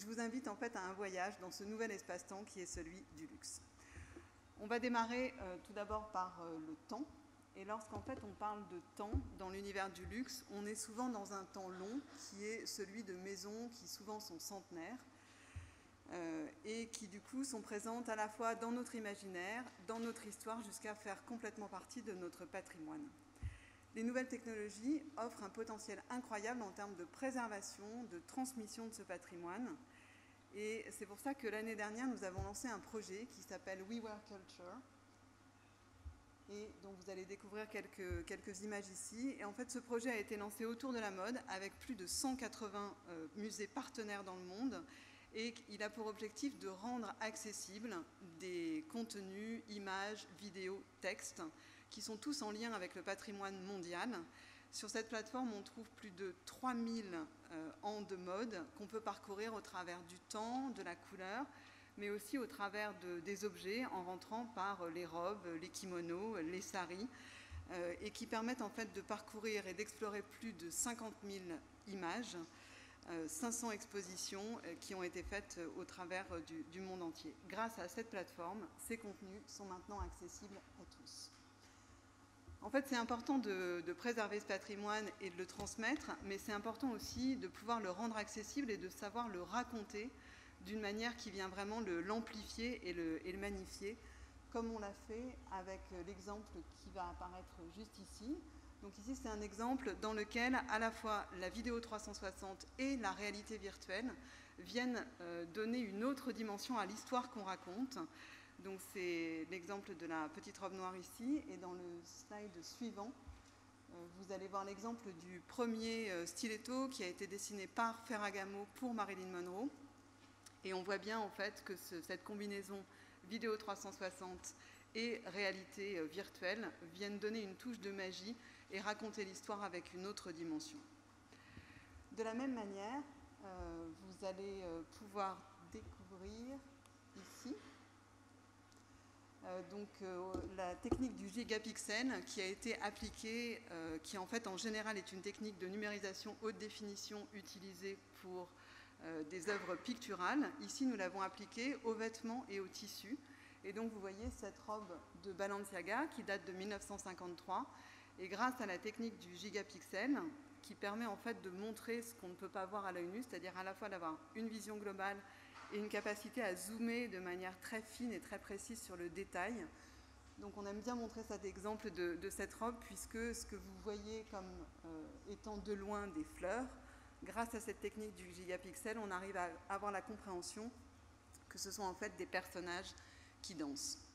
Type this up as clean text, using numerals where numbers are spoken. je vous invite en fait à un voyage dans ce nouvel espace-temps qui est celui du luxe. On va démarrer tout d'abord par le temps. Et lorsqu'en fait on parle de temps dans l'univers du luxe, on est souvent dans un temps long qui est celui de maisons qui souvent sont centenaires et qui du coup sont présentes à la fois dans notre imaginaire, dans notre histoire, jusqu'à faire complètement partie de notre patrimoine. Les nouvelles technologies offrent un potentiel incroyable en termes de préservation, de transmission de ce patrimoine. Et c'est pour ça que l'année dernière, nous avons lancé un projet qui s'appelle We Wear Culture. Et donc vous allez découvrir quelques images ici. Et en fait, ce projet a été lancé autour de la mode avec plus de 180 musées partenaires dans le monde. Et il a pour objectif de rendre accessibles des contenus, images, vidéos, textes, qui sont tous en lien avec le patrimoine mondial. Sur cette plateforme, on trouve plus de 3000 ans de mode qu'on peut parcourir au travers du temps, de la couleur, mais aussi au travers des objets, en rentrant par les robes, les kimonos, les saris, et qui permettent en fait de parcourir et d'explorer plus de 50 000 images, 500 expositions qui ont été faites au travers du monde entier. Grâce à cette plateforme, ces contenus sont maintenant accessibles à tous. En fait, c'est important de préserver ce patrimoine et de le transmettre, mais c'est important aussi de pouvoir le rendre accessible et de savoir le raconter d'une manière qui vient vraiment l'amplifier et le magnifier, comme on l'a fait avec l'exemple qui va apparaître juste ici. Donc ici, c'est un exemple dans lequel à la fois la vidéo 360 et la réalité virtuelle viennent donner une autre dimension à l'histoire qu'on raconte. Donc c'est l'exemple de la petite robe noire ici. Et dans le slide suivant, vous allez voir l'exemple du premier stiletto qui a été dessiné par Ferragamo pour Marilyn Monroe. Et on voit bien en fait que cette combinaison vidéo 360 et réalité virtuelle viennent donner une touche de magie et raconter l'histoire avec une autre dimension. De la même manière, vous allez pouvoir découvrir ici la technique du gigapixel qui a été appliquée, qui en fait en général est une technique de numérisation haute définition utilisée pour des œuvres picturales. Ici, nous l'avons appliquée aux vêtements et aux tissus. Et donc, vous voyez cette robe de Balenciaga qui date de 1953. Et grâce à la technique du gigapixel, qui permet en fait de montrer ce qu'on ne peut pas voir à l'œil nu, c'est-à-dire à la fois d'avoir une vision globale et une capacité à zoomer de manière très fine et très précise sur le détail. Donc, on aime bien montrer cet exemple de cette robe, puisque ce que vous voyez comme étant de loin des fleurs, grâce à cette technique du gigapixel, on arrive à avoir la compréhension que ce sont en fait des personnages qui dansent.